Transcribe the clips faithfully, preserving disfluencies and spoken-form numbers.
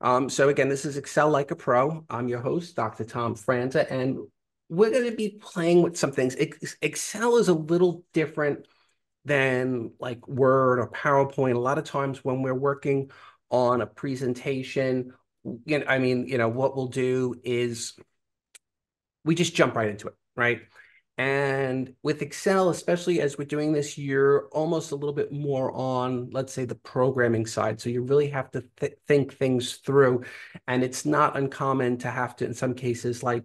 Um, so again, this is Excel Like a Pro. I'm your host, Doctor Tom Franza, and we're going to be playing with some things. Excel is a little different than like Word or PowerPoint. A lot of times when we're working on a presentation, you know, I mean, you know, what we'll do is we just jump right into it, right? And with Excel, especially as we're doing this, you're almost a little bit more on, let's say, the programming side. So you really have to th think things through. And it's not uncommon to have to, in some cases, like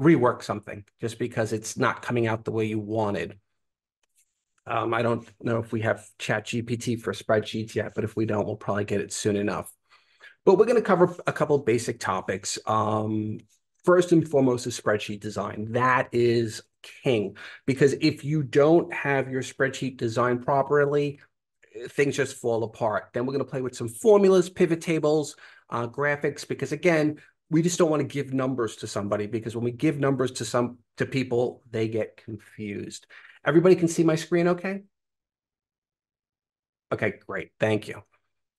rework something just because it's not coming out the way you wanted. Um, I don't know if we have Chat G P T for spreadsheets yet, but if we don't, we'll probably get it soon enough. But we're going to cover a couple of basic topics. Um, first and foremost is spreadsheet design. That is king, because if you don't have your spreadsheet designed properly, things just fall apart. Then we're going to play with some formulas, pivot tables, uh, graphics, because again, we just don't want to give numbers to somebody, because when we give numbers to some to people, they get confused. Everybody can see my screen okay? Okay, great. Thank you.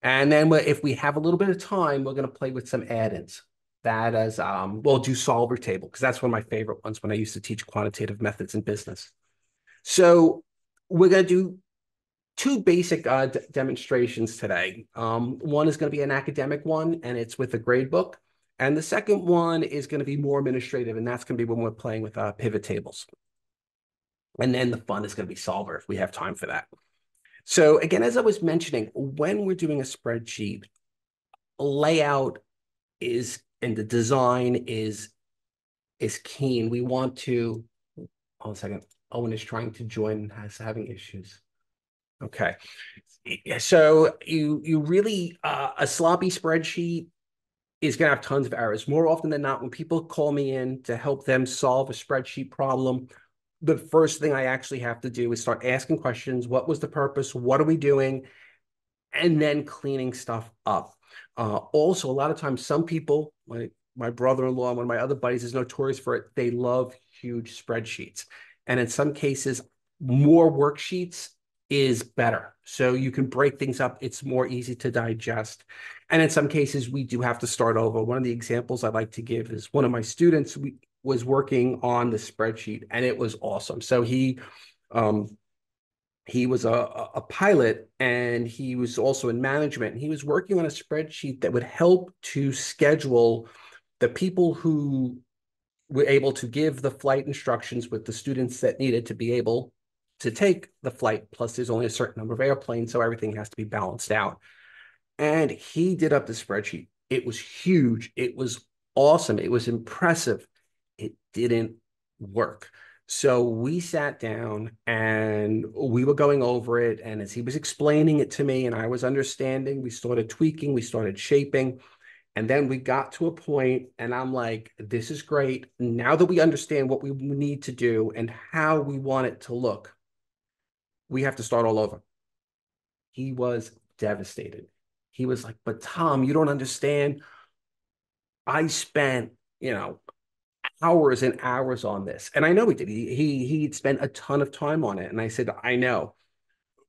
And then if we have a little bit of time, we're going to play with some add-ins. That is, um, we'll do Solver table, because that's one of my favorite ones when I used to teach quantitative methods in business. So we're going to do two basic uh, demonstrations today. Um, one is going to be an academic one, and it's with a grade book. And the second one is going to be more administrative, and that's going to be when we're playing with uh, pivot tables. And then the fun is going to be Solver if we have time for that. So again, as I was mentioning, when we're doing a spreadsheet, layout is and the design is is key. We want to, hold on a second. Owen is trying to join, has having issues. Okay, so you you really uh, a sloppy spreadsheet is going to have tons of errors. More often than not, when people call me in to help them solve a spreadsheet problem, the first thing I actually have to do is start asking questions. What was the purpose? What are we doing? And then cleaning stuff up. Uh, also, a lot of times, some people, like my brother-in-law, one of my other buddies is notorious for it. They love huge spreadsheets. And in some cases, more worksheets is better. So you can break things up. It's more easy to digest. And in some cases, we do have to start over. One of the examples I like to give is one of my students, we was working on the spreadsheet, and it was awesome. So he um, he was a, a pilot, and he was also in management. He was working on a spreadsheet that would help to schedule the people who were able to give the flight instructions with the students that needed to be able to take the flight. Plus, there's only a certain number of airplanes, so everything has to be balanced out. And he did up the spreadsheet. It was huge. It was awesome. It was impressive. It didn't work. So we sat down and we were going over it. And as he was explaining it to me and I was understanding, we started tweaking, we started shaping. And then we got to a point and I'm like, this is great. Now that we understand what we need to do and how we want it to look, we have to start all over. He was devastated. He was like, but Tom, you don't understand. I spent, you know, hours and hours on this. And I know he did. He, he, he'd spent a ton of time on it. And I said, I know,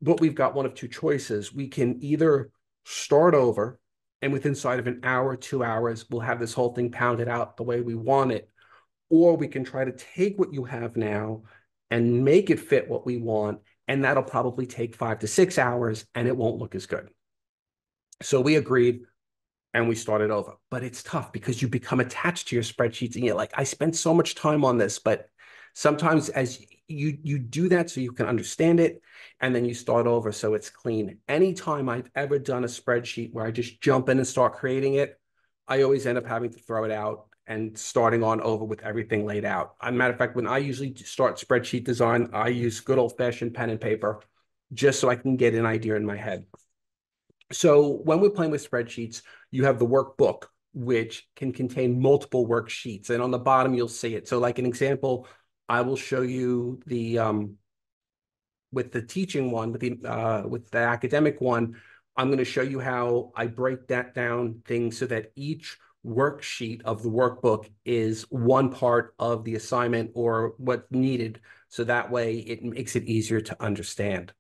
but we've got one of two choices. We can either start over and within inside of an hour, two hours, we'll have this whole thing pounded out the way we want it. Or we can try to take what you have now and make it fit what we want. And that'll probably take five to six hours and it won't look as good. So we agreed. And we started over. But it's tough because you become attached to your spreadsheets and you're like, I spent so much time on this. But sometimes as you, you do that so you can understand it and then you start over so it's clean. Anytime I've ever done a spreadsheet where I just jump in and start creating it, I always end up having to throw it out and starting on over with everything laid out. As a matter of fact, when I usually start spreadsheet design, I use good old fashioned pen and paper just so I can get an idea in my head. So when we're playing with spreadsheets, you have the workbook, which can contain multiple worksheets. And on the bottom, you'll see it. So like an example, I will show you the, um, with the teaching one, with the, uh, with the academic one, I'm going to show you how I break that down things so that each worksheet of the workbook is one part of the assignment or what's needed. So that way it makes it easier to understand.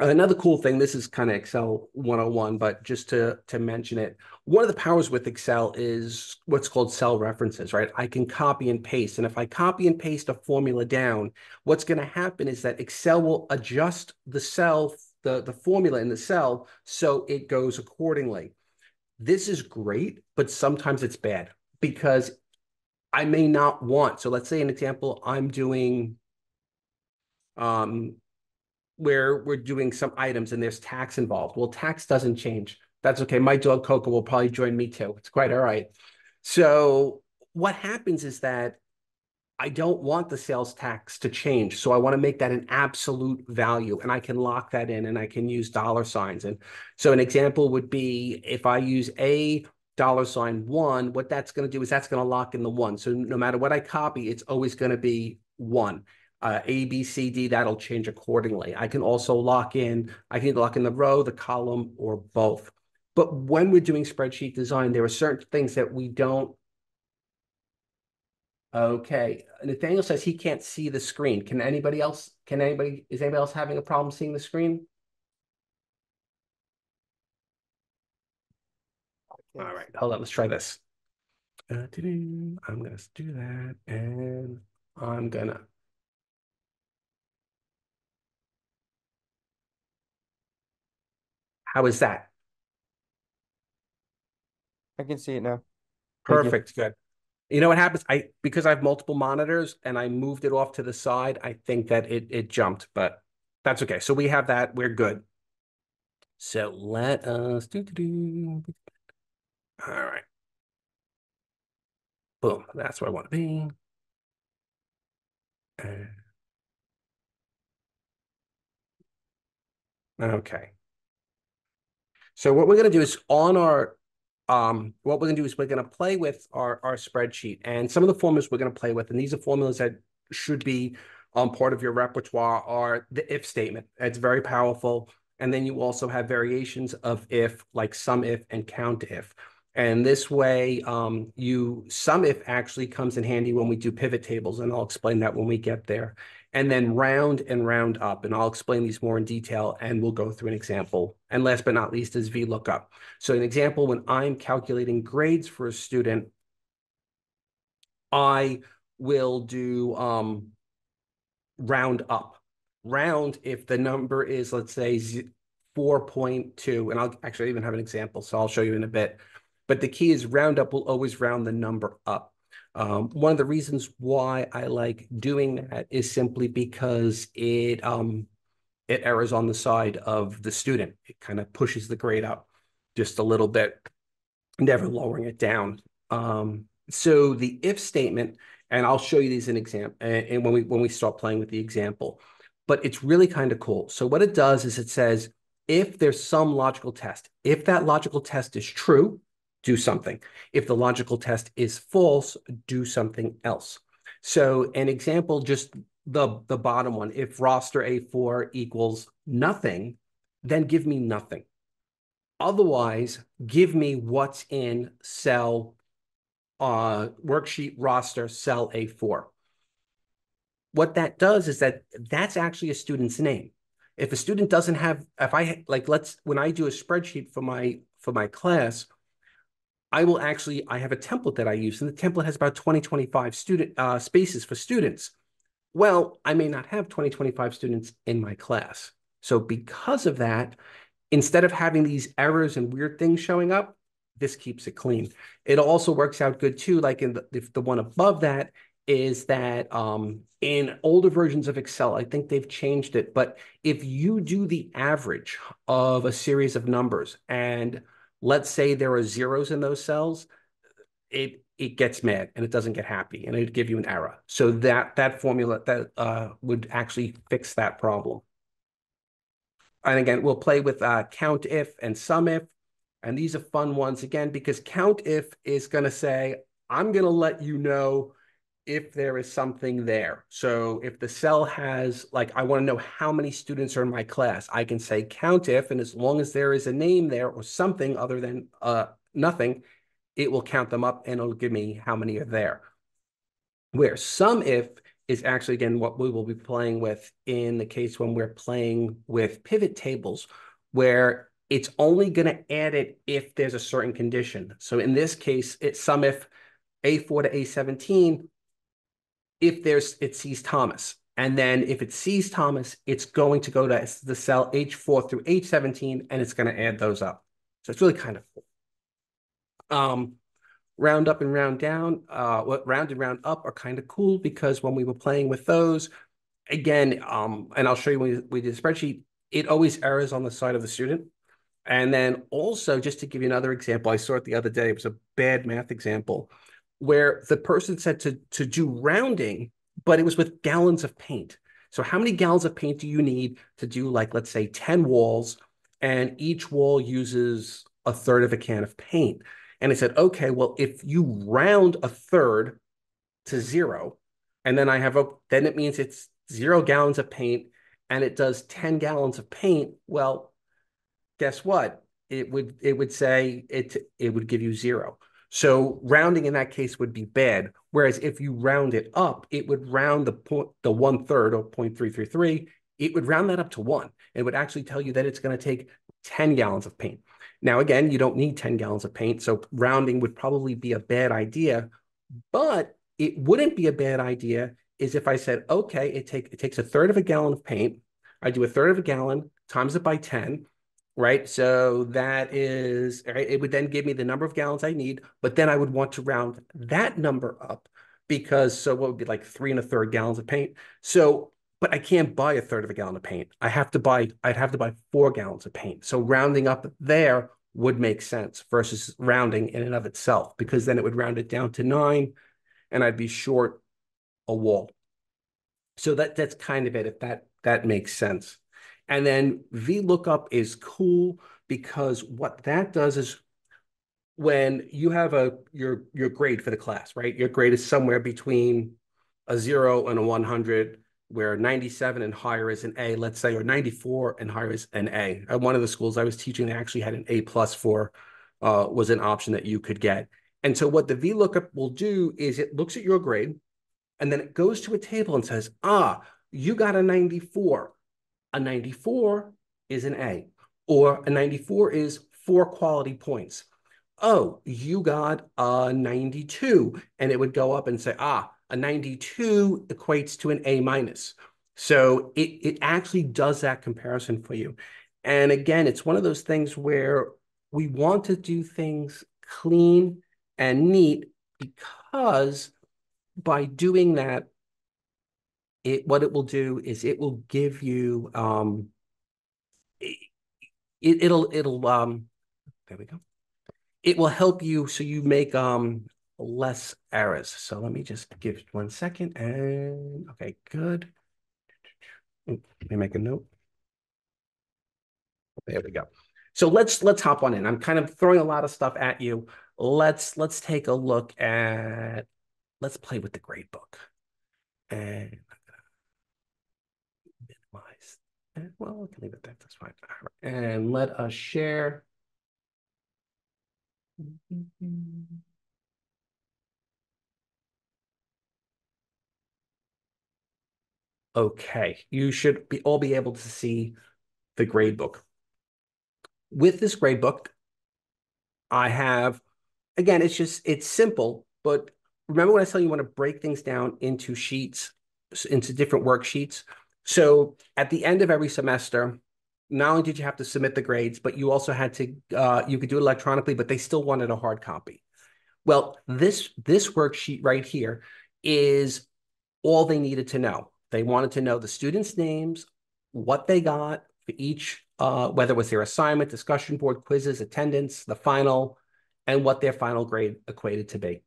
Another cool thing, this is kind of Excel one oh one, but just to, to mention it, one of the powers with Excel is what's called cell references, right? I can copy and paste. And if I copy and paste a formula down, what's going to happen is that Excel will adjust the cell, the, the formula in the cell, so it goes accordingly. This is great, but sometimes it's bad because I may not want. So let's say an example, I'm doing... Um, where we're doing some items and there's tax involved. Well, tax doesn't change. That's okay. My dog Coco will probably join me too. It's quite all right. So what happens is that I don't want the sales tax to change. So I want to make that an absolute value, and I can lock that in and I can use dollar signs. And so an example would be if I use a dollar sign one, what that's going to do is that's going to lock in the one. So no matter what I copy, it's always going to be one. Uh, A, B, C, D, that'll change accordingly. I can also lock in, I can lock in the row, the column, or both. But when we're doing spreadsheet design, there are certain things that we don't. Okay, Nathaniel says he can't see the screen. Can anybody else, can anybody, is anybody else having a problem seeing the screen? All right, hold on, let's try this. Uh, I'm gonna do that, and I'm gonna. How is that? I can see it now. Perfect. Good. You know what happens? I because I have multiple monitors and I moved it off to the side, I think that it it jumped, but that's okay. So we have that. We're good. So let us do do do. All right. Boom. That's where I want to be. Okay. So what we're going to do is on our, um, what we're going to do is we're going to play with our, our spreadsheet, and some of the formulas we're going to play with, and these are formulas that should be um, part of your repertoire, are the if statement. It's very powerful. And then you also have variations of if, like SUMIF and COUNTIF. And this way, um, you SUMIF actually comes in handy when we do pivot tables, and I'll explain that when we get there. And then round and round up, and I'll explain these more in detail, and we'll go through an example. And last but not least is VLOOKUP. So an example, when I'm calculating grades for a student, I will do um, round up. Round, if the number is, let's say, four point two, and I'll actually even have an example, so I'll show you in a bit. But the key is round up will always round the number up. Um, one of the reasons why I like doing that is simply because it um, it errs on the side of the student. It kind of pushes the grade up just a little bit, never lowering it down. Um, so the if statement, and I'll show you these in example, and, and when we when we start playing with the example, but it's really kind of cool. So what it does is it says if there's some logical test, if that logical test is true, do something. If the logical test is false, do something else. So an example, just the, the bottom one, if roster A four equals nothing, then give me nothing. Otherwise, give me what's in cell uh, worksheet roster cell A four. What that does is that that's actually a student's name. If a student doesn't have, if I, like let's, when I do a spreadsheet for my, for my class, I will actually, I have a template that I use, and the template has about twenty, twenty-five student uh, spaces for students. Well, I may not have twenty, twenty-five students in my class. So because of that, instead of having these errors and weird things showing up, this keeps it clean. It also works out good too, like in the, if the one above that is that um, in older versions of Excel, I think they've changed it, but if you do the average of a series of numbers and let's say there are zeros in those cells, it it gets mad and it doesn't get happy and it'd give you an error. So that that formula that uh, would actually fix that problem. And again, we'll play with uh, COUNTIF and SUMIF, and these are fun ones again because COUNTIF is going to say I'm going to let you know if there is something there. So if the cell has, like, I want to know how many students are in my class, I can say COUNTIF, and as long as there is a name there or something other than uh, nothing, it will count them up and it'll give me how many are there. Where SUMIF is actually, again, what we will be playing with in the case when we're playing with pivot tables, where it's only going to add it if there's a certain condition. So in this case, it's SUMIF A four to A seventeen, if there's it sees Thomas. And then if it sees Thomas, it's going to go to the cell H four through H seventeen, and it's going to add those up. So it's really kind of cool. Um, round up and round down, uh, well, round and round up are kind of cool because when we were playing with those, again, um, and I'll show you when we, we did the spreadsheet, it always errors on the side of the student. And then also, just to give you another example, I saw it the other day, it was a bad math example, where the person said to, to do rounding, but it was with gallons of paint. So how many gallons of paint do you need to do, like, let's say ten walls, and each wall uses a third of a can of paint? And I said, okay, well, if you round a third to zero, and then I have a, then it means it's zero gallons of paint, and it does ten gallons of paint. Well, guess what? It would, it would say it, it would give you zero. So rounding in that case would be bad. Whereas if you round it up, it would round the point, the one third or zero point three three three. It would round that up to one. It would actually tell you that it's going to take ten gallons of paint. Now, again, you don't need ten gallons of paint. So rounding would probably be a bad idea, but it wouldn't be a bad idea is if I said, okay, it take, it takes a third of a gallon of paint. I do a third of a gallon times it by ten. Right? So that is, right, it would then give me the number of gallons I need, but then I would want to round that number up because, so what would be like three and a third gallons of paint. So, but I can't buy a third of a gallon of paint. I have to buy, I'd have to buy four gallons of paint. So rounding up there would make sense versus rounding in and of itself, because then it would round it down to nine and I'd be short a wall. So that that's kind of it, if that, that makes sense. And then VLOOKUP is cool because what that does is when you have a your your grade for the class, right? Your grade is somewhere between a zero and a one hundred, where ninety-seven and higher is an A, let's say, or ninety-four and higher is an A. At one of the schools I was teaching, they actually had an A plus for, uh, was an option that you could get. And so what the VLOOKUP will do is it looks at your grade, and then it goes to a table and says, ah, you got a ninety-four. A ninety-four is an A, or a ninety-four is four quality points. Oh, you got a ninety-two, and it would go up and say, ah, a ninety-two equates to an A minus. So it, it actually does that comparison for you. And again, it's one of those things where we want to do things clean and neat, because by doing that, It, what it will do is it will give you, um, it, it'll, it'll, um, there we go. It will help you so you make um, less errors. So let me just give one second and, okay, good. Let me make a note. There we go. So let's, let's hop on in. I'm kind of throwing a lot of stuff at you. Let's, let's take a look at, let's play with the grade book. And well, we can leave it there. That's fine. And let us share. Okay, you should be all be able to see the gradebook. With this gradebook, I have, again, it's just it's simple. But remember when I tell you, you want to break things down into sheets, into different worksheets. So at the end of every semester, not only did you have to submit the grades, but you also had to, uh, you could do it electronically, but they still wanted a hard copy. Well, this, this worksheet right here is all they needed to know. They wanted to know the students' names, what they got for each, uh, whether it was their assignment, discussion board, quizzes, attendance, the final, and what their final grade equated to be.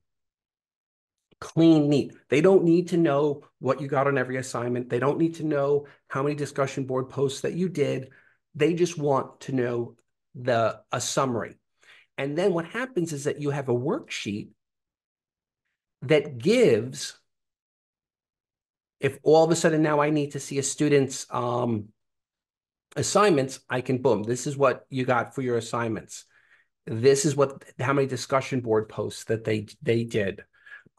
Clean, neat. They don't need to know what you got on every assignment. They don't need to know how many discussion board posts that you did. They just want to know the a summary. And then what happens is that you have a worksheet that gives, if all of a sudden now I need to see a student's um, assignments, I can, boom, this is what you got for your assignments. This is what, how many discussion board posts that they, they did.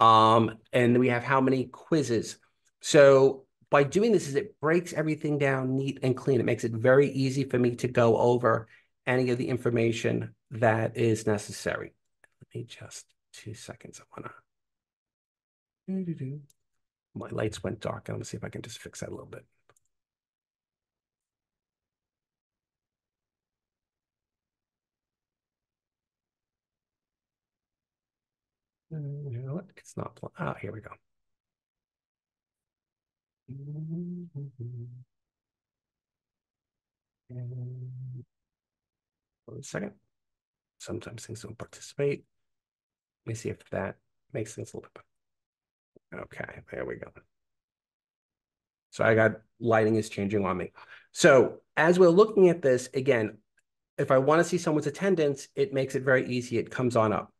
Um, and we have how many quizzes. So by doing this is it breaks everything down neat and clean. It makes it very easy for me to go over any of the information that is necessary. Let me just two seconds. I wanna do do do. My lights went dark. I'm gonna see if I can just fix that a little bit. You know what? It's not. Ah, oh, here we go. And one second. Sometimes things don't participate. Let me see if that makes things a little bit better. Okay, there we go. So I got lighting is changing on me. So as we're looking at this, again, if I want to see someone's attendance, it makes it very easy. It comes on up.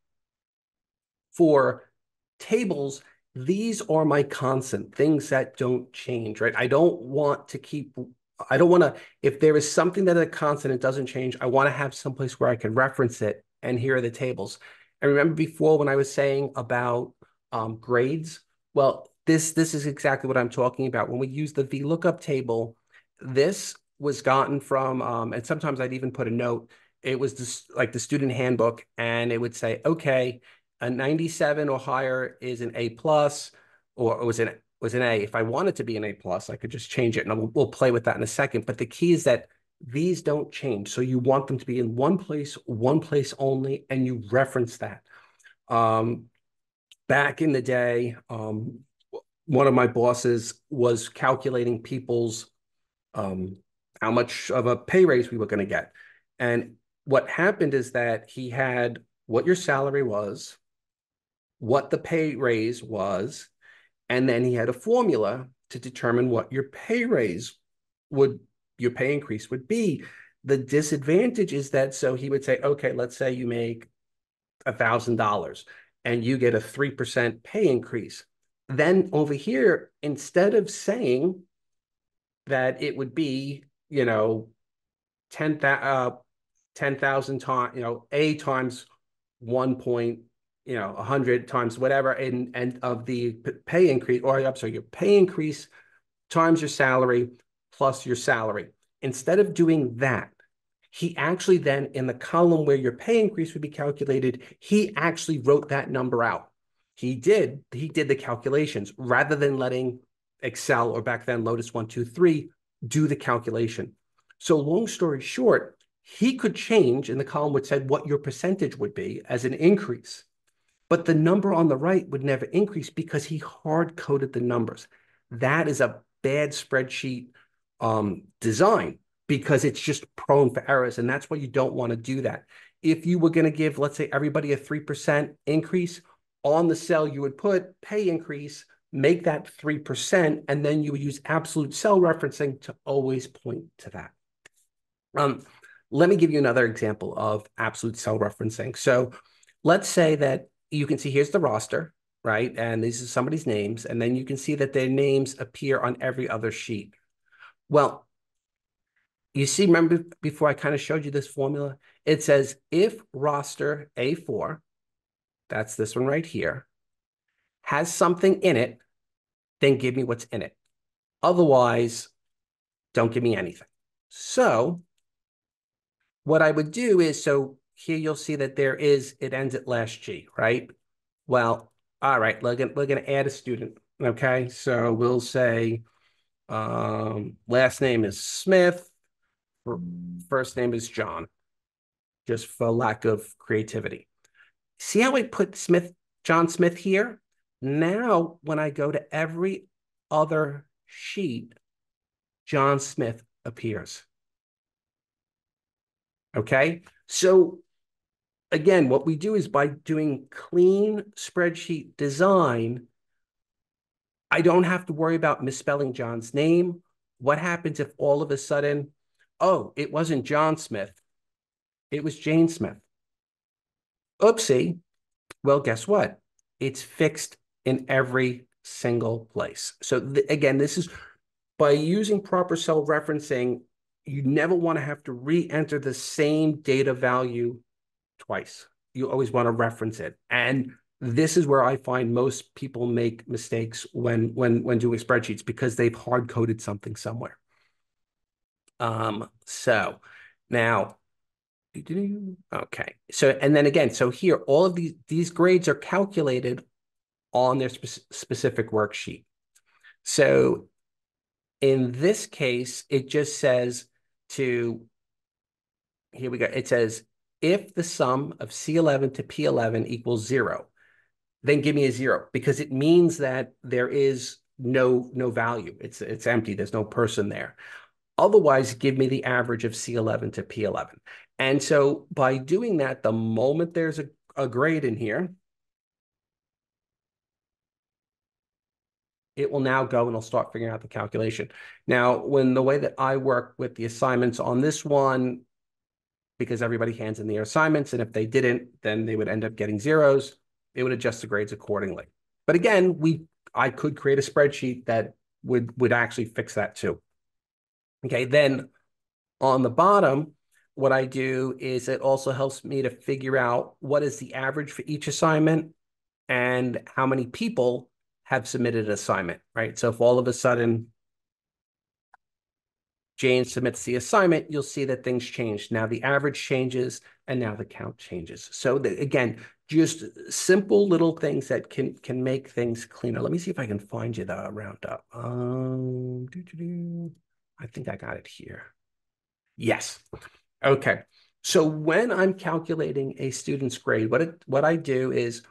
For tables, these are my constant things that don't change, right? I don't want to keep, I don't want to, if there is something that is a constant, it doesn't change. I want to have someplace where I can reference it. And here are the tables. And remember before when I was saying about um, grades, well, this, this is exactly what I'm talking about. When we use the VLOOKUP table, this was gotten from, um, and sometimes I'd even put a note. It was this, like the student handbook, and it would say, okay, a ninety-seven or higher is an A plus, or was an was an A. If I wanted to be an A plus, I could just change it, and we'll, we'll play with that in a second. But the key is that these don't change, so you want them to be in one place, one place only, and you reference that. Um, back in the day, um, one of my bosses was calculating people's um, how much of a pay raise we were going to get, and what happened is that he had what your salary was, what the pay raise was, and then he had a formula to determine what your pay raise would, your pay increase would be. The disadvantage is that, so he would say, okay, let's say you make one thousand dollars and you get a three percent pay increase. Then over here, instead of saying that it would be, you know, ten thousand times, you know, A times one point, you know, a hundred times whatever, and and of the pay increase, or I'm sorry, your pay increase times your salary plus your salary. Instead of doing that, he actually then in the column where your pay increase would be calculated, he actually wrote that number out. He did, he did the calculations rather than letting Excel, or back then Lotus one two three, do the calculation. So long story short, he could change in the column which said what your percentage would be as an increase. But the number on the right would never increase because he hard-coded the numbers. That is a bad spreadsheet um, design because it's just prone for errors, and that's why you don't want to do that. If you were going to give, let's say, everybody a three percent increase, on the cell you would put pay increase, make that three percent, and then you would use absolute cell referencing to always point to that. Um, let me give you another example of absolute cell referencing. So let's say that you can see here's the roster, right? And these are somebody's names. And then you can see that their names appear on every other sheet. Well, you see, remember before I kind of showed you this formula? It says if roster A four, that's this one right here, has something in it, then give me what's in it. Otherwise, don't give me anything. So what I would do is, so here you'll see that there is, it ends at last G, right? Well, all right, we're gonna, we're gonna add a student, okay? So we'll say um, last name is Smith, first name is John, just for lack of creativity. See how I put Smith, John Smith here? Now, when I go to every other sheet, John Smith appears, okay? So again, what we do is by doing clean spreadsheet design, I don't have to worry about misspelling John's name. What happens if all of a sudden, oh, it wasn't John Smith, it was Jane Smith. Oopsie. Well, guess what? It's fixed in every single place. So th- again, this is by using proper cell referencing, you never want to have to re-enter the same data value twice. You always want to reference it. And this is where I find most people make mistakes when when when doing spreadsheets, because they've hard coded something somewhere. Um, so now, okay. So, and then again, so here, all of these, these grades are calculated on their spe- specific worksheet. So in this case, it just says to, here we go. It says, if the sum of C eleven to P eleven equals zero, then give me a zero, because it means that there is no, no value. It's, it's empty. There's no person there. Otherwise, give me the average of C eleven to P eleven. And so by doing that, the moment there's a, a grade in here, it will now go and it'll start figuring out the calculation. Now, when the way that I work with the assignments on this one, because everybody hands in their assignments, and if they didn't, then they would end up getting zeros. It would adjust the grades accordingly. But again, we I could create a spreadsheet that would, would actually fix that too. Okay, then on the bottom, what I do is it also helps me to figure out what is the average for each assignment and how many people have submitted an assignment, right? So if all of a sudden Jane submits the assignment, you'll see that things change. Now the average changes, and now the count changes. So the, again, just simple little things that can can make things cleaner. Let me see if I can find you the roundup. Um, doo -doo -doo. I think I got it here. Yes. Okay. So when I'm calculating a student's grade, what it, what I do is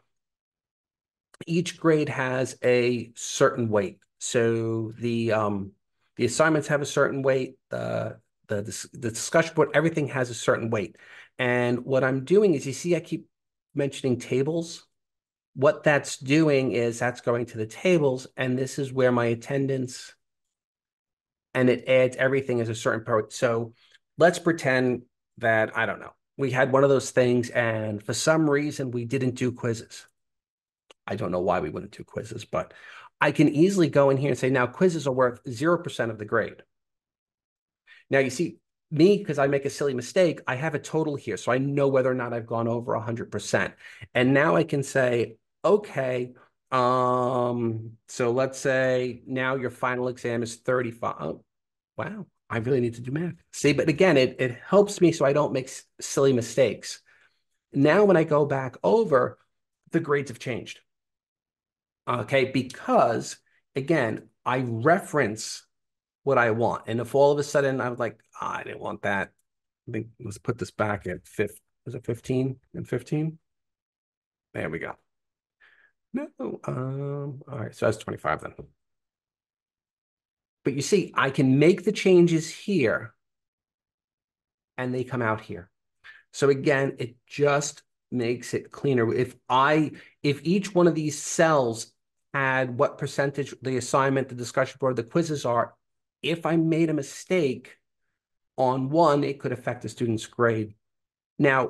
each grade has a certain weight. So the um, the assignments have a certain weight. The, the the the discussion board, everything has a certain weight. And what I'm doing is, you see, I keep mentioning tables. What that's doing is that's going to the tables, and this is where my attendance, and it adds everything as a certain part. So let's pretend that, I don't know, we had one of those things and for some reason we didn't do quizzes. I don't know why we wouldn't do quizzes, but I can easily go in here and say, now quizzes are worth zero percent of the grade. Now you see me, because I make a silly mistake, I have a total here. So I know whether or not I've gone over one hundred percent. And now I can say, okay, Um, so let's say now your final exam is thirty-five. Oh, wow. I really need to do math. See, but again, it, it helps me so I don't make silly mistakes. Now, when I go back over, the grades have changed. Okay. Because again, I reference what I want. And if all of a sudden I was like, oh, I didn't want that. I think let's put this back at fifth. Was it fifteen and fifteen? There we go. No, um, all right, so that's twenty-five then. But you see, I can make the changes here and they come out here. So again, it just makes it cleaner. If I, if each one of these cells had what percentage the assignment, the discussion board, the quizzes are, if I made a mistake on one, it could affect the student's grade. Now,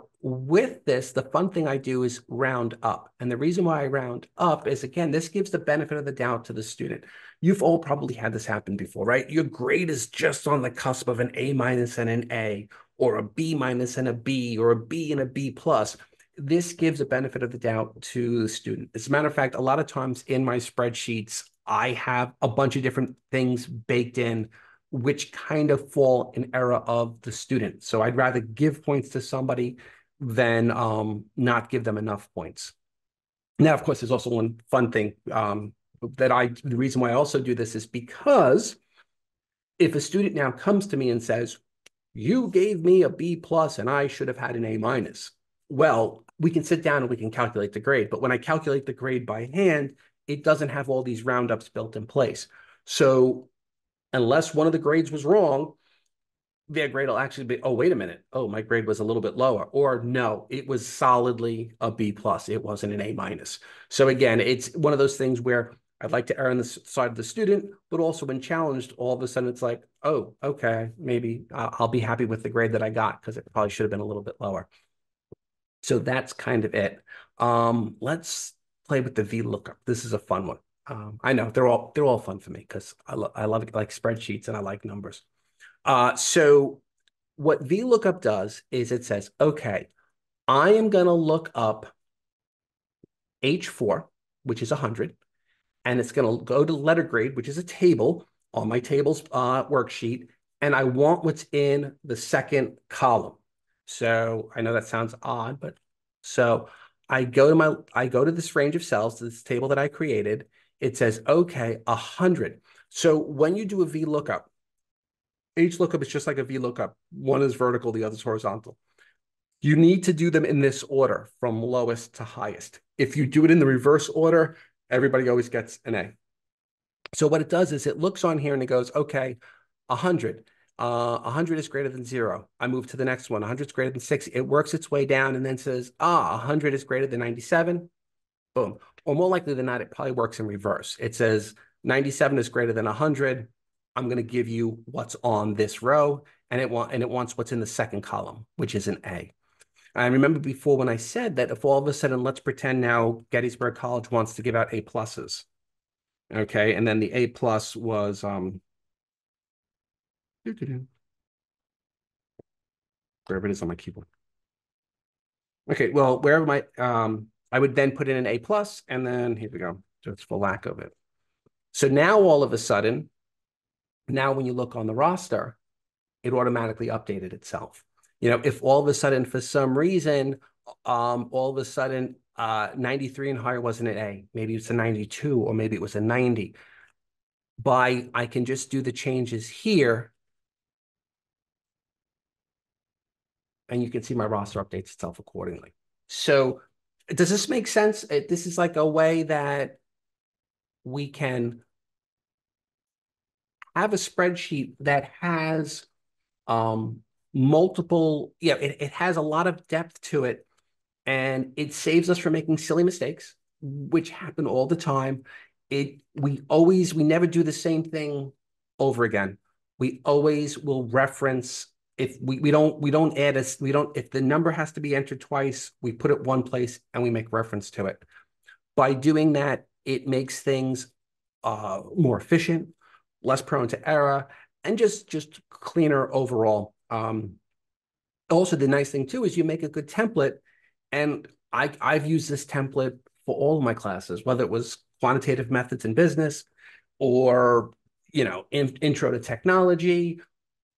with this, the fun thing I do is round up. And the reason why I round up is, again, this gives the benefit of the doubt to the student. You've all probably had this happen before, right? Your grade is just on the cusp of an A minus and an A, or a B minus and a B, or a B and a B plus. This gives a benefit of the doubt to the student. As a matter of fact, a lot of times in my spreadsheets, I have a bunch of different things baked in which kind of fall in error of the student. So I'd rather give points to somebody than um, not give them enough points. Now, of course, there's also one fun thing um, that I, the reason why I also do this is because if a student now comes to me and says, you gave me a B plus and I should have had an A minus. Well, we can sit down and we can calculate the grade, but when I calculate the grade by hand, it doesn't have all these roundups built in place. So unless one of the grades was wrong, their grade will actually be, oh, wait a minute. Oh, my grade was a little bit lower. Or no, it was solidly a B plus. It wasn't an A minus. So again, it's one of those things where I'd like to err on the side of the student, but also when challenged, all of a sudden it's like, oh, okay, maybe I'll be happy with the grade that I got because it probably should have been a little bit lower. So that's kind of it. Um, let's play with the VLOOKUP. This is a fun one. Um, I know they're all they're all fun for me because I, lo I love like spreadsheets and I like numbers. Uh, so what VLOOKUP does is it says, okay, I am going to look up H four, which is one hundred, and it's going to go to letter grade, which is a table on my tables uh, worksheet, and I want what's in the second column. So I know that sounds odd, but so I go to my, I go to this range of cells, to this table that I created. It says, okay, one hundred. So when you do a VLOOKUP, each lookup is just like a VLOOKUP. One is vertical, the other is horizontal. You need to do them in this order from lowest to highest. If you do it in the reverse order, everybody always gets an A. So what it does is it looks on here and it goes, okay, one hundred. Uh, one hundred is greater than zero. I move to the next one. one hundred is greater than six. It works its way down and then says, ah, one hundred is greater than ninety-seven. Boom. Or more likely than not, it probably works in reverse. It says ninety-seven is greater than one hundred. I'm going to give you what's on this row, and it, want, and it wants what's in the second column, which is an A. I remember before when I said that if all of a sudden, let's pretend now Gettysburg College wants to give out A pluses. Okay, and then the A plus was, um, wherever it is on my keyboard. Okay, well, wherever my, um, I would then put in an A plus, and then here we go, just for lack of it. So now all of a sudden, now when you look on the roster, it automatically updated itself. You know, if all of a sudden, for some reason, um, all of a sudden, uh, ninety-three and higher wasn't an A, maybe it's a ninety-two, or maybe it was a ninety. By, I can just do the changes here, and you can see my roster updates itself accordingly. So does this make sense? This is like a way that we can have a spreadsheet that has um, multiple, yeah, it, it has a lot of depth to it, and it saves us from making silly mistakes, which happen all the time. It, we always, we never do the same thing over again. We always will reference, if we, we don't, we don't add a, we don't, if the number has to be entered twice, we put it one place and we make reference to it. By doing that, it makes things uh, more efficient, less prone to error, and just, just cleaner overall. Um, also, the nice thing too is you make a good template, and I, I've used this template for all of my classes, whether it was quantitative methods in business, or you know, in, intro to technology,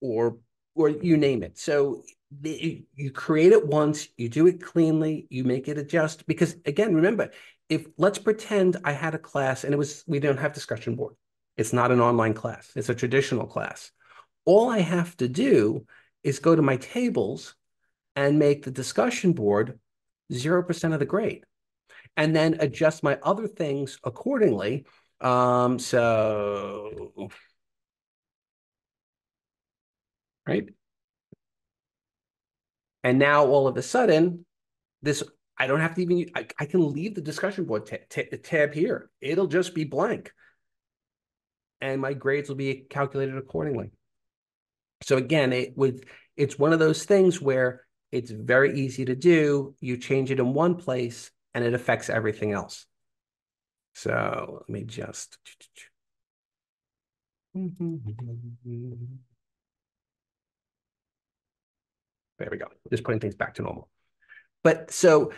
or or you name it. So the, you create it once, you do it cleanly, you make it adjust. Because again, remember, if let's pretend I had a class and it was we don't have discussion board. It's not an online class. It's a traditional class. All I have to do is go to my tables and make the discussion board zero percent of the grade, and then adjust my other things accordingly. Um, so, right? And now all of a sudden, this, I don't have to even, I, I can leave the discussion board ta ta tab here. It'll just be blank, and my grades will be calculated accordingly. So again, it would, it's one of those things where it's very easy to do. You change it in one place and it affects everything else. So let me just. There we go. Just putting things back to normal. But so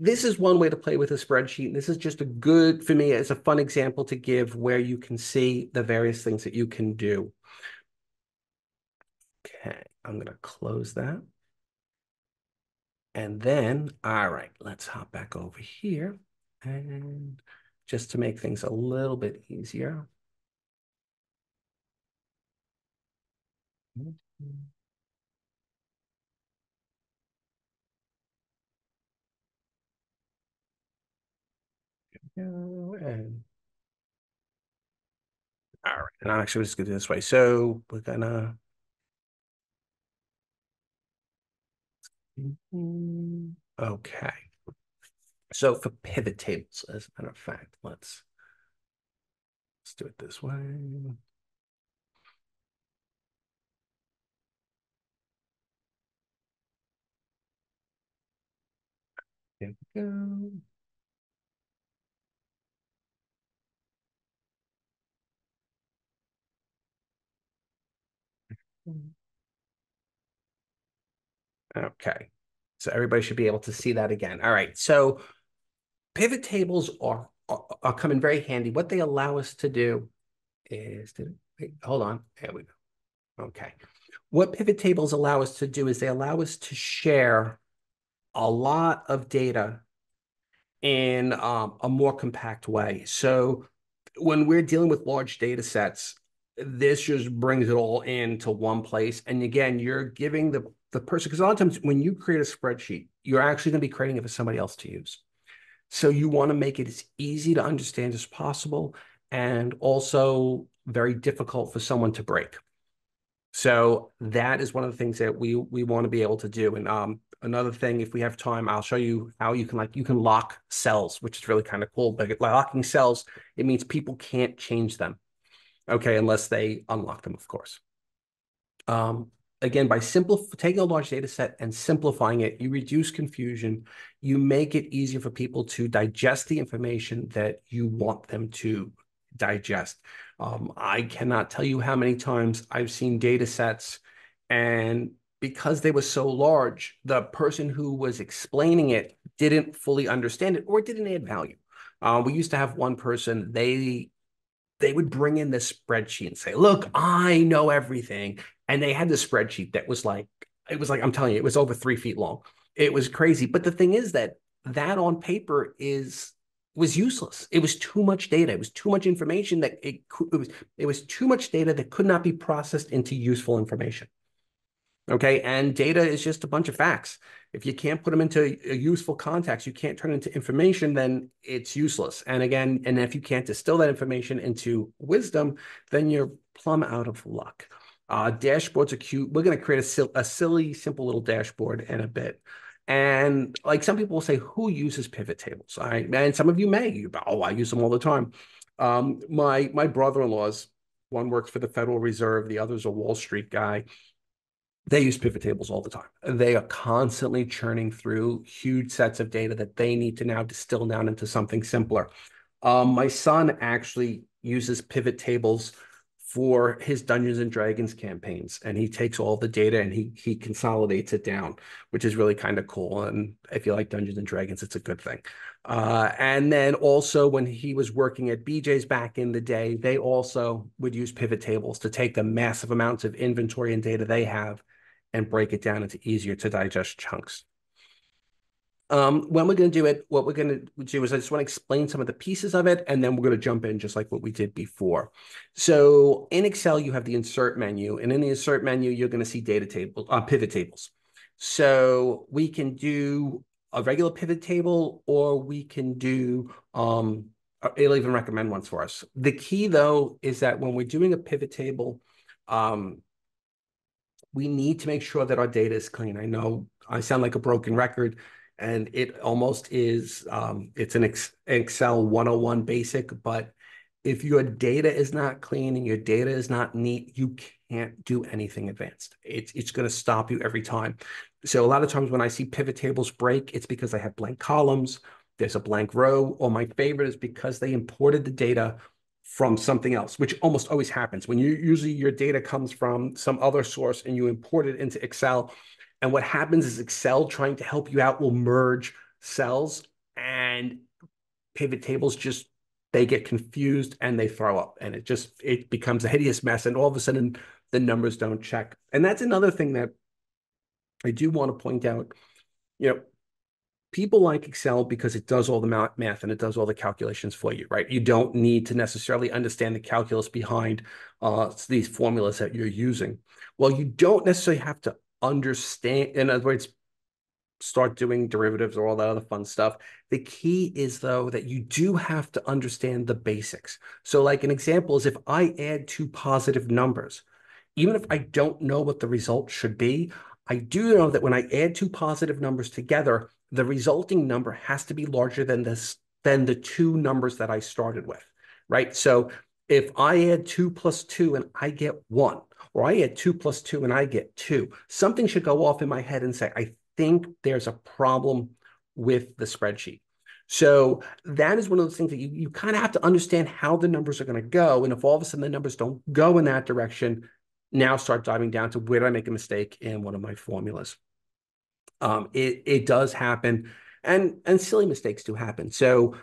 this is one way to play with a spreadsheet. And this is just a good, for me, it's a fun example to give where you can see the various things that you can do. Okay, I'm going to close that. And then, all right, let's hop back over here. And just to make things a little bit easier. Go and all right, and I'm actually just gonna do this way. So we're gonna okay. So for pivot tables, as a matter of fact, let's let's do it this way. There we go. Okay, so everybody should be able to see that again. All right, so Pivot tables are, are, are come in very handy. What they allow us to do is, to, wait, hold on, there we go. Okay. What pivot tables allow us to do is they allow us to share a lot of data in um, a more compact way. So when we're dealing with large data sets, this just brings it all into one place. And again, you're giving the, the person, because a lot of times when you create a spreadsheet, you're actually going to be creating it for somebody else to use. So you want to make it as easy to understand as possible and also very difficult for someone to break. So that is one of the things that we, we want to be able to do. And um, another thing, if we have time, I'll show you how you can like you can lock cells, which is really kind of cool. But locking cells, it means people can't change them. Okay, unless they unlock them, of course. Um, again, by simple taking a large data set and simplifying it, you reduce confusion. You make it easier for people to digest the information that you want them to digest. Um, I cannot tell you how many times I've seen data sets, and because they were so large, the person who was explaining it didn't fully understand it or didn't add value. Uh, we used to have one person, they... they would bring in this spreadsheet and say, look, I know everything. And they had this spreadsheet that was like, it was like, I'm telling you, it was over three feet long. It was crazy. But the thing is that that on paper is, was useless. It was too much data. It was too much information that it, it was, it was too much data that could not be processed into useful information. Okay. And data is just a bunch of facts. If you can't put them into a useful context, you can't turn it into information, then it's useless. And again, and if you can't distill that information into wisdom, then you're plumb out of luck. Uh, dashboards are cute. We're going to create a, sil a silly, simple little dashboard in a bit. And like some people will say, who uses pivot tables? I, and some of you may, you, oh, I use them all the time. Um, my, my brother-in-law's, one works for the Federal Reserve, the other's a Wall Street guy. They use pivot tables all the time. They are constantly churning through huge sets of data that they need to now distill down into something simpler. Um, my son actually uses pivot tables for his Dungeons and Dragons campaigns, and he takes all the data and he he consolidates it down, which is really kind of cool. And if you like Dungeons and Dragons, it's a good thing. Uh, and then also when he was working at B J's back in the day, they also would use pivot tables to take the massive amounts of inventory and data they have and break it down into easier to digest chunks. Um, when we're going to do it, what we're going to do is I just want to explain some of the pieces of it, and then we're going to jump in just like what we did before. So in Excel, you have the insert menu, and in the insert menu, you're going to see data table, uh, pivot tables. So we can do a regular pivot table, or we can do, um, it'll even recommend ones for us. The key though, is that when we're doing a pivot table, um, we need to make sure that our data is clean. I know I sound like a broken record, and it almost is, um, it's an Excel one oh one basic, but if your data is not clean and your data is not neat, you can't do anything advanced. It's, it's going to stop you every time. So a lot of times when I see pivot tables break, it's because I have blank columns, there's a blank row, or my favorite is because they imported the data from something else, which almost always happens. When you usually your data comes from some other source and you import it into Excel, and what happens is Excel trying to help you out will merge cells, and pivot tables just, they get confused and they throw up, and it just, it becomes a hideous mess. And all of a sudden the numbers don't check. And that's another thing that I do want to point out. You know, people like Excel because it does all the math and it does all the calculations for you, right? You don't need to necessarily understand the calculus behind uh, these formulas that you're using. Well, you don't necessarily have to understand, in other words, start doing derivatives or all that other fun stuff. The key is though that you do have to understand the basics. So like an example is if I add two positive numbers, even if I don't know what the result should be, I do know that when I add two positive numbers together, the resulting number has to be larger than this, than the two numbers that I started with, right? So if I add two plus two and I get one, or I add two plus two and I get two, something should go off in my head and say, I think there's a problem with the spreadsheet. So that is one of those things that you, you kind of have to understand how the numbers are going to go. And if all of a sudden the numbers don't go in that direction, now start diving down to where did I make a mistake in one of my formulas. Um, it, it does happen. and and silly mistakes do happen. So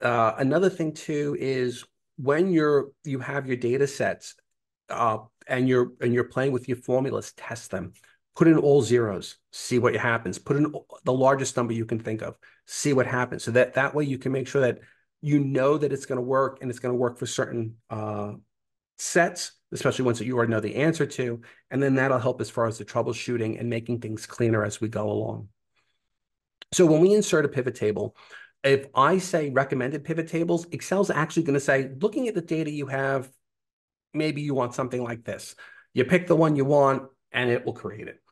uh, another thing too is when you're you have your data sets uh, and you're and you're playing with your formulas, test them. Put in all zeros, see what happens. Put in the largest number you can think of, see what happens. So that that way you can make sure that you know that it's going to work, and it's going to work for certain uh, sets, especially ones that you already know the answer to. And then that'll help as far as the troubleshooting and making things cleaner as we go along. So when we insert a pivot table, if I say recommended pivot tables, Excel's actually going to say, looking at the data you have, maybe you want something like this. You pick the one you want, and it will create it.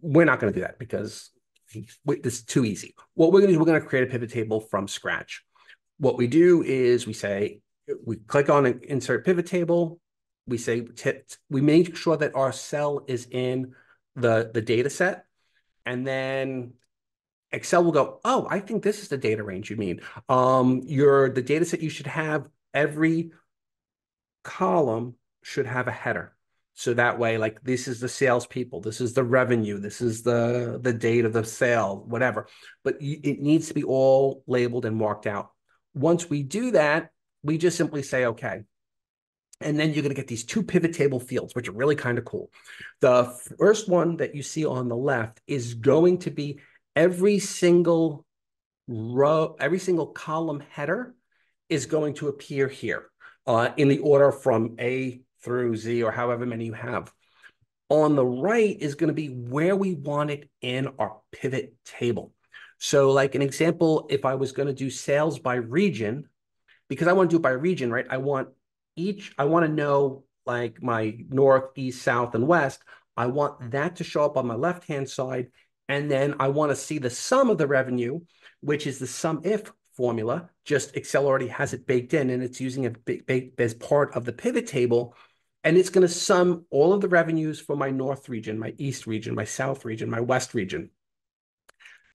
We're not going to do that because it's too easy. What we're going to do is we're going to create a pivot table from scratch. What we do is we say, we click on insert pivot table. We say, we make sure that our cell is in the, the data set. And then Excel will go, oh, I think this is the data range you mean. Um, your, the data set you should have, every column should have a header. So that way, like, this is the salespeople, this is the revenue, this is the, the date of the sale, whatever. But it needs to be all labeled and marked out. Once we do that, we just simply say, okay. And then you're going to get these two pivot table fields, which are really kind of cool. The first one that you see on the left is going to be every single row, every single column header is going to appear here uh, in the order from A through Z, or however many you have. On the right is going to be where we want it in our pivot table. So like an example, if I was going to do sales by region, because I want to do it by region, right? I want each, I want to know like my north, east, south, and west. I want that to show up on my left-hand side. And then I want to see the sum of the revenue, which is the SUMIF formula. Just Excel already has it baked in, and it's using it as part of the pivot table. And it's going to sum all of the revenues for my north region, my east region, my south region, my west region.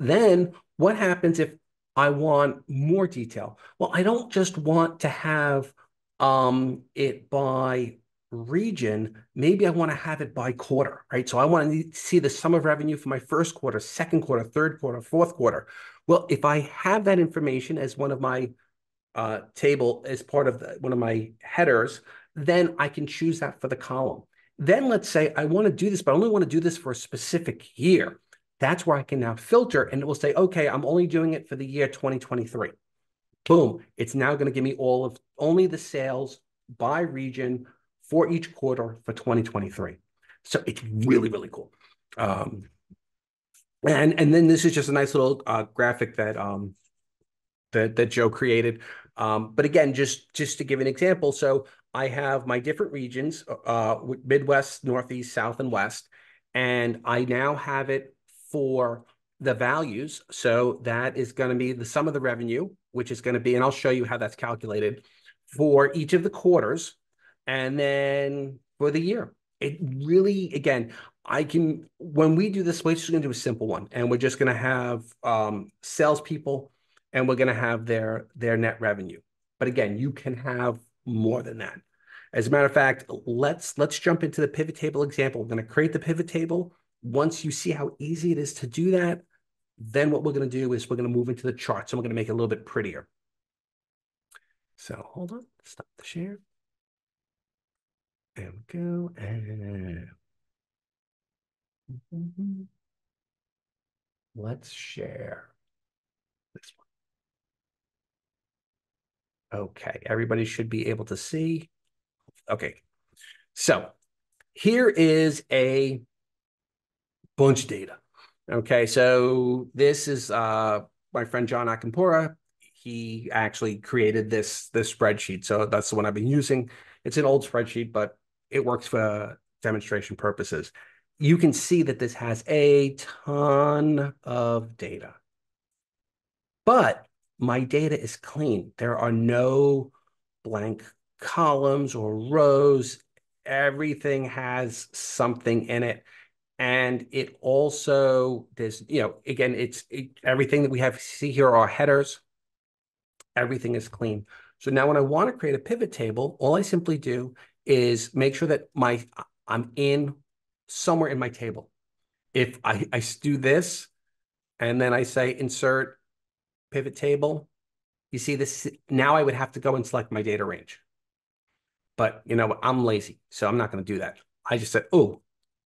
Then what happens if I want more detail? Well, I don't just want to have um, it by region. Maybe I want to have it by quarter, right? So I want to see the sum of revenue for my first quarter, second quarter, third quarter, fourth quarter. Well, if I have that information as one of my uh, table, as part of the, one of my headers, then I can choose that for the column. Then let's say I want to do this, but I only want to do this for a specific year. That's where I can now filter, and it will say, okay, I'm only doing it for the year twenty twenty-three. Boom. It's now going to give me all of only the sales by region for each quarter for twenty twenty-three. So it's really, really cool. Um, And and then this is just a nice little uh, graphic that um that that Joe created. Um, but again, just just to give an example, so I have my different regions: uh, Midwest, Northeast, South, and West, and I now have it for the values. So that is going to be the sum of the revenue, which is going to be, and I'll show you how that's calculated for each of the quarters, and then for the year. It really, again, I can, when we do this, we're just going to do a simple one, and we're just going to have um, salespeople, and we're going to have their, their net revenue. But again, you can have more than that. As a matter of fact, let's, let's jump into the pivot table example. We're going to create the pivot table. Once you see how easy it is to do that, then what we're going to do is we're going to move into the charts, and we're going to make it a little bit prettier. So hold on, stop the share. There we go. And Mm-hmm. Let's share this one. Okay, everybody should be able to see. Okay, so here is a bunch of data. Okay, so this is uh, my friend John Akampora. He actually created this, this spreadsheet, so that's the one I've been using. It's an old spreadsheet, but it works for demonstration purposes. You can see that this has a ton of data, but my data is clean. There are no blank columns or rows. Everything has something in it. And it also, there's, you know, again, it's it, everything that we have, see here are headers. Everything is clean. So now when I want to create a pivot table, all I simply do is make sure that my, I'm in somewhere in my table. If I, I do this, and then I say insert pivot table. You see this now, I would have to go and select my data range, but you know what? I'm lazy, so I'm not going to do that. I just said, oh,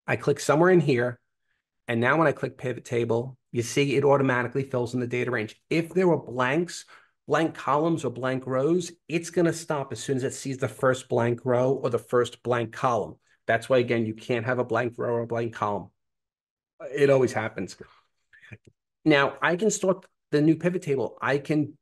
I click somewhere in here. And now when I click pivot table, you see it automatically fills in the data range. If there were blanks, blank columns or blank rows, it's going to stop as soon as it sees the first blank row or the first blank column. That's why, again, you can't have a blank row or a blank column. It always happens. Now, I can start the new pivot table. I can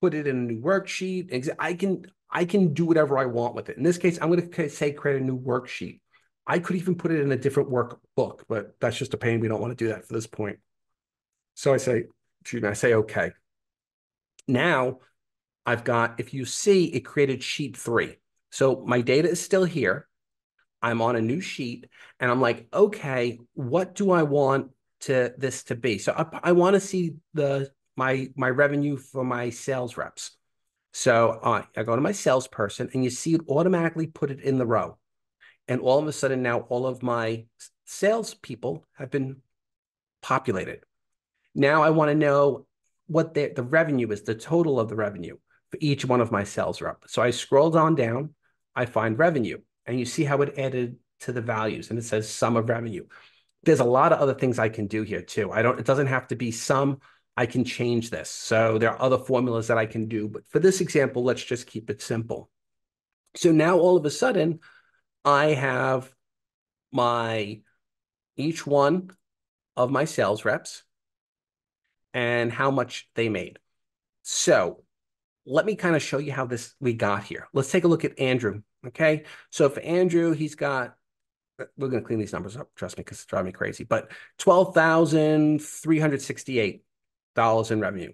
put it in a new worksheet. I can, I can do whatever I want with it. In this case, I'm going to say create a new worksheet. I could even put it in a different workbook, but that's just a pain. We don't want to do that for this point. So I say, excuse me, I say, okay. Now I've got, if you see, it created sheet three. So my data is still here. I'm on a new sheet and I'm like, okay, what do I want to this to be? So I, I want to see the my my revenue for my sales reps. So uh, I go to my salesperson and you see it automatically put it in the row. And all of a sudden now all of my salespeople have been populated. Now I want to know what the, the revenue is, the total of the revenue for each one of my sales reps. So I scroll on down, I find revenue, and you see how it added to the values, and it says sum of revenue. There's a lot of other things I can do here too. I don't, it doesn't have to be sum, I can change this. So there are other formulas that I can do, but for this example, let's just keep it simple. So now all of a sudden, I have my, each one of my sales reps and how much they made. So let me kind of show you how this, we got here. Let's take a look at Andrew, okay? So for Andrew, he's got, we're gonna clean these numbers up, trust me, because it's driving me crazy, but twelve thousand three hundred sixty-eight dollars in revenue.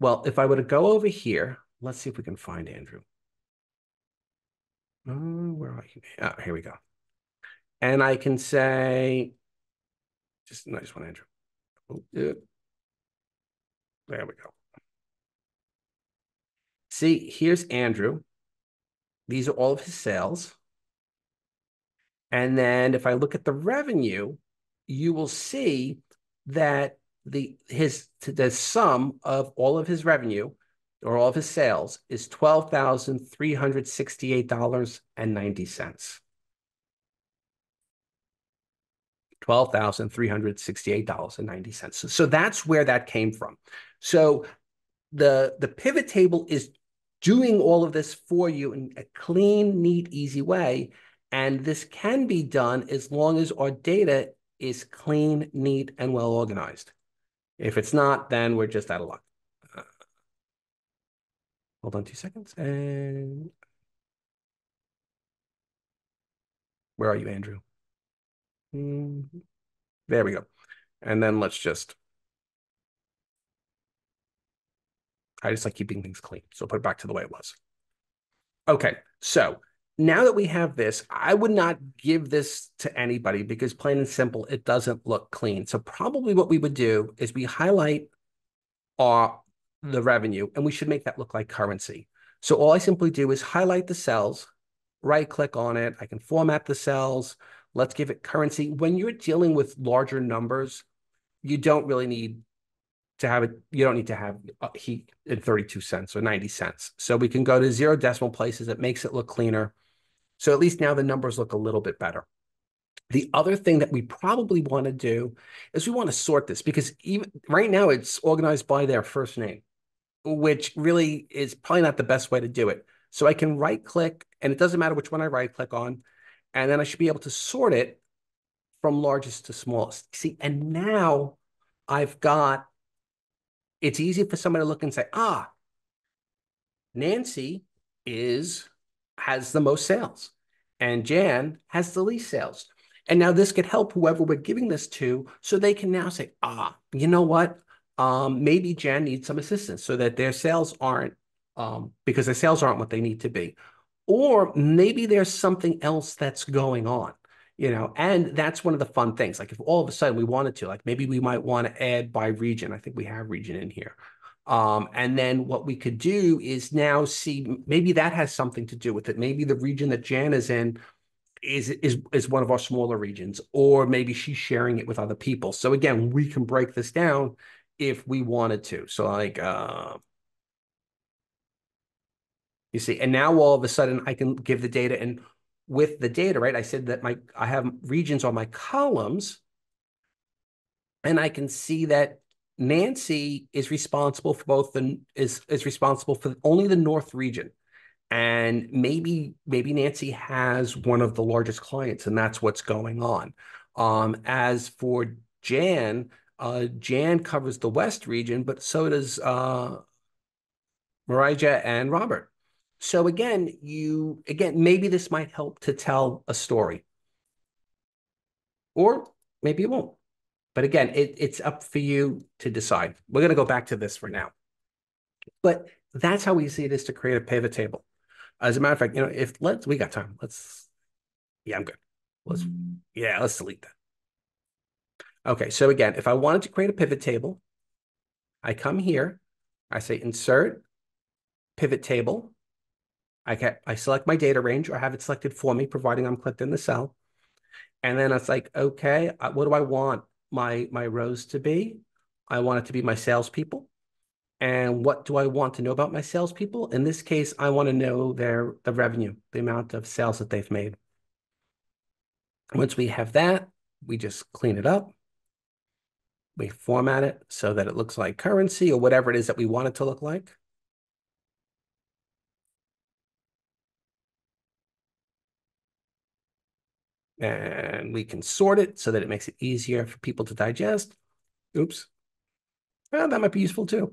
Well, if I were to go over here, let's see if we can find Andrew. Uh, where are you? Oh, here we go. And I can say, just no, just one Andrew. Oh, yeah. There we go. See, here's Andrew. These are all of his sales. And then if I look at the revenue, you will see that the his the sum of all of his revenue or all of his sales is twelve thousand three hundred sixty-eight dollars and ninety cents. twelve thousand three hundred sixty-eight dollars and ninety cents. So, so that's where that came from. So the, the pivot table is doing all of this for you in a clean, neat, easy way. And this can be done as long as our data is clean, neat, and well organized. If it's not, then we're just out of luck. Hold on two seconds. And where are you, Andrew? Mm-hmm. There we go. And then let's just, I just like keeping things clean. So I'll put it back to the way it was. Okay. So now that we have this, I would not give this to anybody because plain and simple, it doesn't look clean. So probably what we would do is we highlight our the revenue, and we should make that look like currency. So all I simply do is highlight the cells, right click on it. I can format the cells. Let's give it currency. When you're dealing with larger numbers, you don't really need to have it. You don't need to have heat at thirty-two cents or ninety cents. So we can go to zero decimal places. It makes it look cleaner. So at least now the numbers look a little bit better. The other thing that we probably want to do is we want to sort this because even right now it's organized by their first name, which really is probably not the best way to do it. So I can right click, and it doesn't matter which one I right click on, and then I should be able to sort it from largest to smallest. See, and now I've got, it's easy for somebody to look and say, ah, Nancy is, has the most sales and Jan has the least sales. And now this could help whoever we're giving this to, so they can now say, ah, you know what? Um, maybe Jan needs some assistance so that their sales aren't, um, because their sales aren't what they need to be. Or maybe there's something else that's going on, you know, and that's one of the fun things. Like if all of a sudden we wanted to, like maybe we might want to add by region. I think we have region in here. Um, and then what we could do is now see, maybe that has something to do with it. Maybe the region that Jan is in is, is, is one of our smaller regions, or maybe she's sharing it with other people. So again, we can break this down if we wanted to. So like, uh, you see, and now all of a sudden I can give the data, and with the data, right, I said that my I have regions on my columns, and I can see that Nancy is responsible for both the is is responsible for only the North region, and maybe maybe Nancy has one of the largest clients, and that's what's going on. Um, as for Jan, uh, Jan covers the West region, but so does uh, Marija and Robert. So again, you again maybe this might help to tell a story, or maybe it won't. But again, it, it's up for you to decide. We're going to go back to this for now. But that's how easy it is to create a pivot table. As a matter of fact, you know, if let's, we got time. Let's, yeah, I'm good. Let's, yeah, let's delete that. Okay, so again, if I wanted to create a pivot table, I come here, I say insert, pivot table. I can, I select my data range, or have it selected for me, providing I'm clicked in the cell. And then it's like, okay, what do I want my my rows to be? I want it to be my salespeople. And what do I want to know about my salespeople? In this case, I want to know their the revenue, the amount of sales that they've made. Once we have that, we just clean it up. We format it so that it looks like currency or whatever it is that we want it to look like. And we can sort it so that it makes it easier for people to digest. Oops. Well, that might be useful too.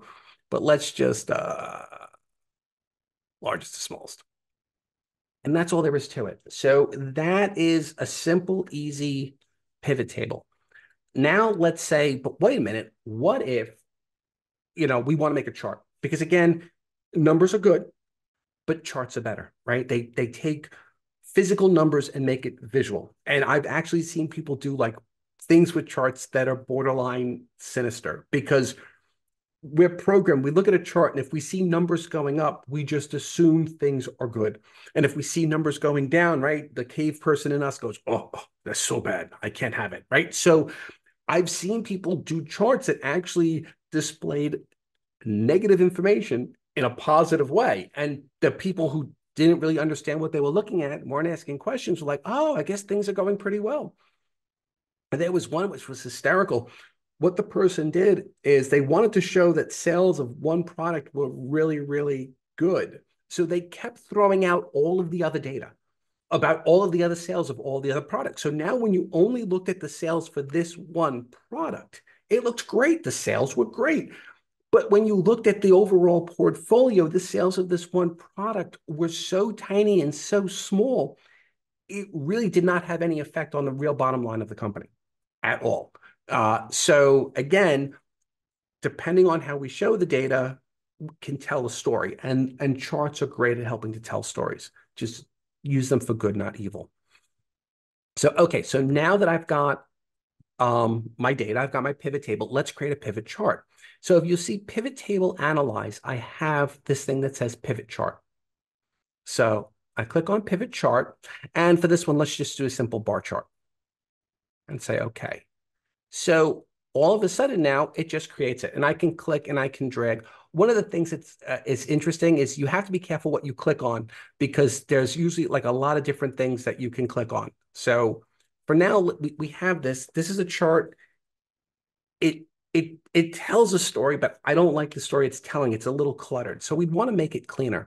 But let's just uh, largest to smallest. And that's all there is to it. So that is a simple, easy pivot table. Now let's say, but wait a minute, what if, you know, we want to make a chart? Because again, numbers are good, but charts are better, right? They, they take physical numbers and make it visual. And I've actually seen people do like things with charts that are borderline sinister, because we're programmed. We look at a chart, and if we see numbers going up, we just assume things are good. And if we see numbers going down, right, the cave person in us goes, oh, that's so bad. I can't have it, right? So I've seen people do charts that actually displayed negative information in a positive way. And the people who didn't really understand what they were looking at, weren't asking questions, were like, oh, I guess things are going pretty well. And there was one which was hysterical. What the person did is they wanted to show that sales of one product were really, really good. So they kept throwing out all of the other data about all of the other sales of all the other products. So now when you only looked at the sales for this one product, it looked great. The sales were great. But when you looked at the overall portfolio, the sales of this one product were so tiny and so small, it really did not have any effect on the real bottom line of the company at all. Uh, so again, depending on how we show the data, we can tell a story. And, and charts are great at helping to tell stories. Just use them for good, not evil. So, okay, so now that I've got Um, my data, I've got my pivot table. Let's create a pivot chart. So if you see pivot table analyze, I have this thing that says pivot chart. So I click on pivot chart. And for this one, let's just do a simple bar chart and say, okay. So all of a sudden now it just creates it, and I can click and I can drag. One of the things that's uh, is interesting is you have to be careful what you click on, because there's usually like a lot of different things that you can click on. So for now, we have this. This is a chart. It it it tells a story, but I don't like the story it's telling. It's a little cluttered. So we'd want to make it cleaner.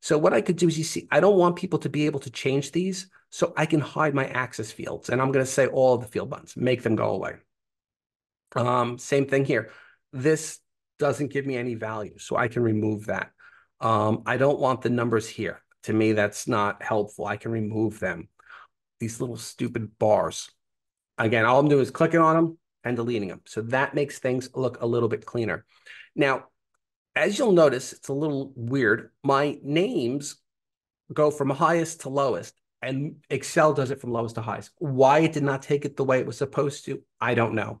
So what I could do is, you see, I don't want people to be able to change these. So I can hide my axis fields, and I'm going to say all of the field buttons, make them go away. Um, same thing here. This doesn't give me any value, so I can remove that. Um, I don't want the numbers here. To me, that's not helpful. I can remove them. These little stupid bars. Again, all I'm doing is clicking on them and deleting them. So that makes things look a little bit cleaner. Now, as you'll notice, it's a little weird. My names go from highest to lowest, and Excel does it from lowest to highest. Why it did not take it the way it was supposed to, I don't know,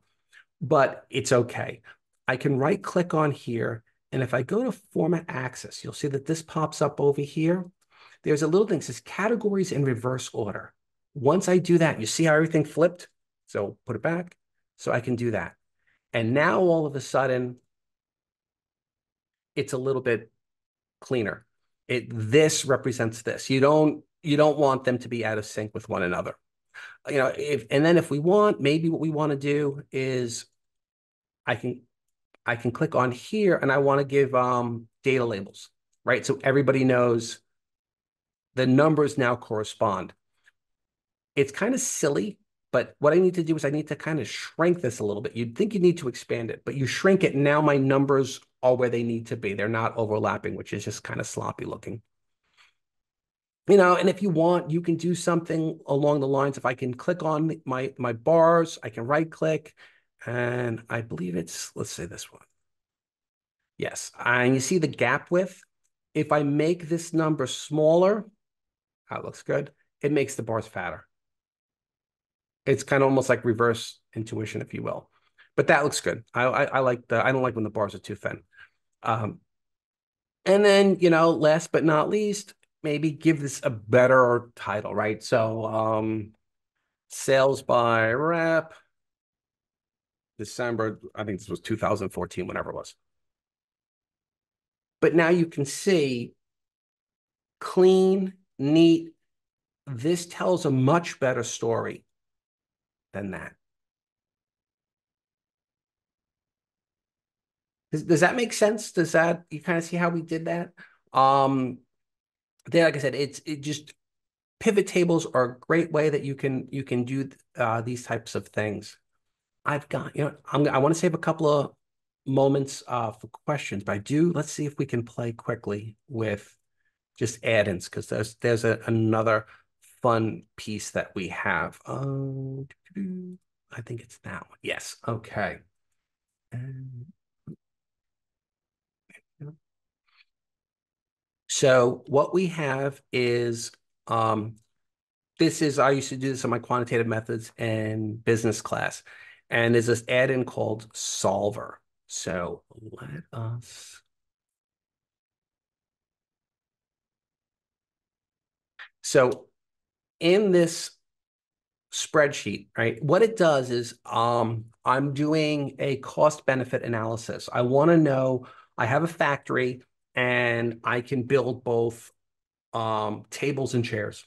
but it's okay. I can right click on here, and if I go to format axis, you'll see that this pops up over here. There's a little thing that says categories in reverse order. Once I do that, you see how everything flipped? So put it back. So I can do that. And now all of a sudden, it's a little bit cleaner. It, this represents this. You don't, you don't want them to be out of sync with one another. You know, if, and then if we want, maybe what we want to do is I can, I can click on here and I want to give um, data labels, right? So everybody knows the numbers now correspond. It's kind of silly, but what I need to do is I need to kind of shrink this a little bit. You'd think you need to expand it, but you shrink it. Now my numbers are where they need to be. They're not overlapping, which is just kind of sloppy looking. You know, and if you want, you can do something along the lines. If I can click on my, my bars, I can right click. And I believe it's, let's say this one. Yes, and you see the gap width. If I make this number smaller, that looks good. It makes the bars fatter. It's kind of almost like reverse intuition, if you will. But that looks good. I, I, I like the, I don't like when the bars are too thin. Um, and then, you know, last but not least, maybe give this a better title, right? So um, sales by rep, December, I think this was two thousand fourteen, whenever it was. But now you can see clean, neat. This tells a much better story than that. Does, does that make sense? Does that, you kind of see how we did that? Um, then, like I said, it's it just, pivot tables are a great way that you can, you can do uh, these types of things. I've got, you know, I'm, I want to save a couple of moments uh, for questions, but I do, let's see if we can play quickly with just add-ins, because there's, there's a, another fun piece that we have. Um, I think it's that one. Yes. Okay. So what we have is, um, this is, I used to do this in my quantitative methods and business class. And there's this add-in called Solver. So let us. So in this spreadsheet, right, what it does is um, I'm doing a cost-benefit analysis. I want to know, I have a factory and I can build both um, tables and chairs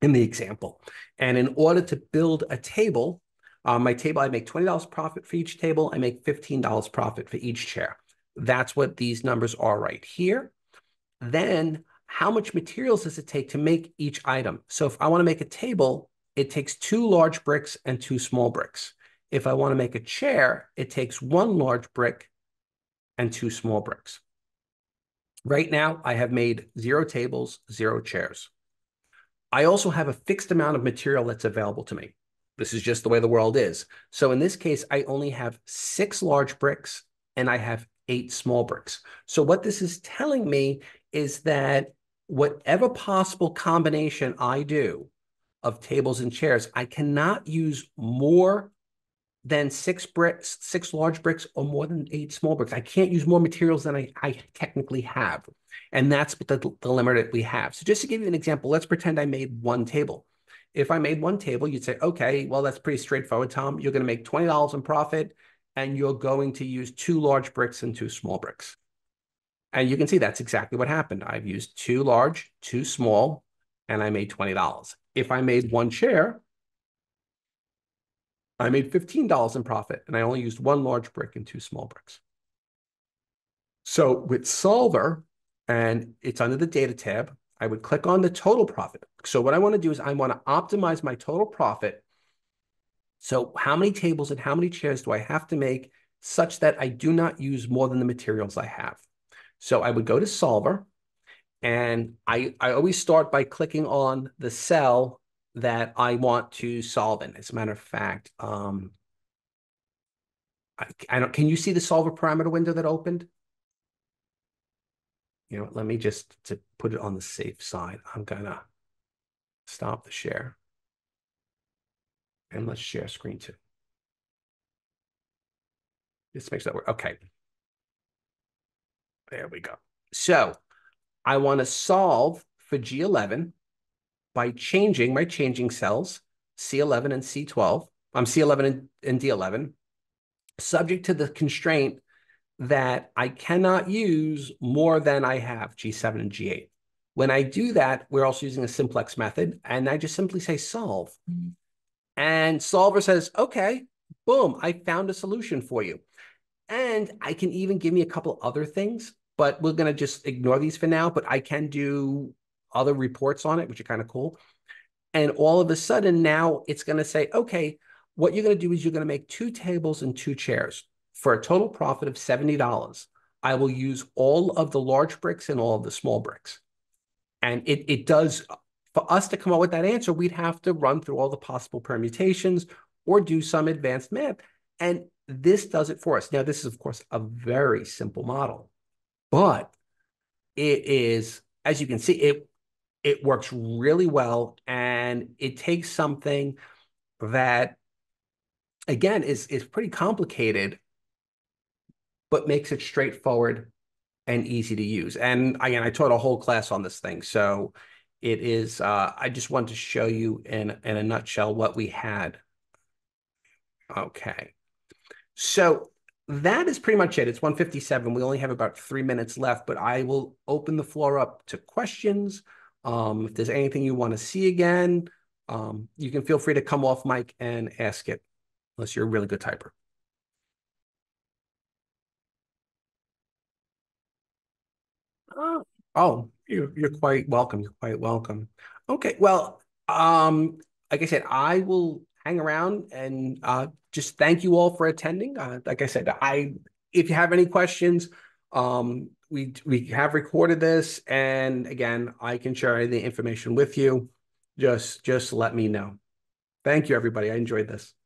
in the example. And in order to build a table, Uh, my table, I make twenty dollars profit for each table. I make fifteen dollars profit for each chair. That's what these numbers are right here. Then how much materials does it take to make each item? So if I want to make a table, it takes two large bricks and two small bricks. If I want to make a chair, it takes one large brick and two small bricks. Right now, I have made zero tables, zero chairs. I also have a fixed amount of material that's available to me. This is just the way the world is. So in this case, I only have six large bricks and I have eight small bricks. So what this is telling me is that whatever possible combination I do of tables and chairs, I cannot use more than six bricks, six large bricks or more than eight small bricks. I can't use more materials than I, I technically have. And that's the, the limit that we have. So just to give you an example, let's pretend I made one table. If I made one table, you'd say, okay, well, that's pretty straightforward, Tom. You're going to make twenty dollars in profit, and you're going to use two large bricks and two small bricks. And you can see that's exactly what happened. I've used two large, two small, and I made twenty dollars. If I made one chair, I made fifteen dollars in profit, and I only used one large brick and two small bricks. So with Solver, and it's under the Data tab, I would click on the total profit. So what I want to do is I want to optimize my total profit. So how many tables and how many chairs do I have to make such that I do not use more than the materials I have? So I would go to Solver, and I, I always start by clicking on the cell that I want to solve in. As a matter of fact, um, I, I don't, can you see the Solver parameter window that opened? You know, let me just, to put it on the safe side, I'm gonna stop the share. And let's share screen too. This makes that work, okay. There we go. So I wanna solve for G eleven by changing my changing cells, C eleven and C twelve, I'm um, C eleven and, and D eleven. subject to the constraint that I cannot use more than I have G seven and G eight. When I do that, we're also using a simplex method, and I just simply say solve. Mm-hmm. And Solver says, okay, boom, I found a solution for you. And I can even give me a couple other things, but we're going to just ignore these for now, but I can do other reports on it, which are kind of cool. And all of a sudden now it's going to say, okay, what you're going to do is you're going to make two tables and two chairs for a total profit of seventy dollars. I will use all of the large bricks and all of the small bricks. And it, it does, for us to come up with that answer, we'd have to run through all the possible permutations or do some advanced math. And this does it for us. Now, this is, of course, a very simple model, but it is, as you can see, it, it works really well. And it takes something that, again, is, is pretty complicated, but makes it straightforward and easy to use. And again, I taught a whole class on this thing. So it is, uh, I just wanted to show you in, in a nutshell what we had. Okay. So that is pretty much it. It's one fifty-seven. We only have about three minutes left, but I will open the floor up to questions. Um, if there's anything you want to see again, um, you can feel free to come off mic and ask it, unless you're a really good typer. Oh, oh you're, you're quite welcome. You're quite welcome. Okay. Well, um, like I said, I will hang around and uh, just thank you all for attending. Uh, like I said, I if you have any questions, um, we we have recorded this, and again, I can share the information with you. Just just let me know. Thank you, everybody. I enjoyed this.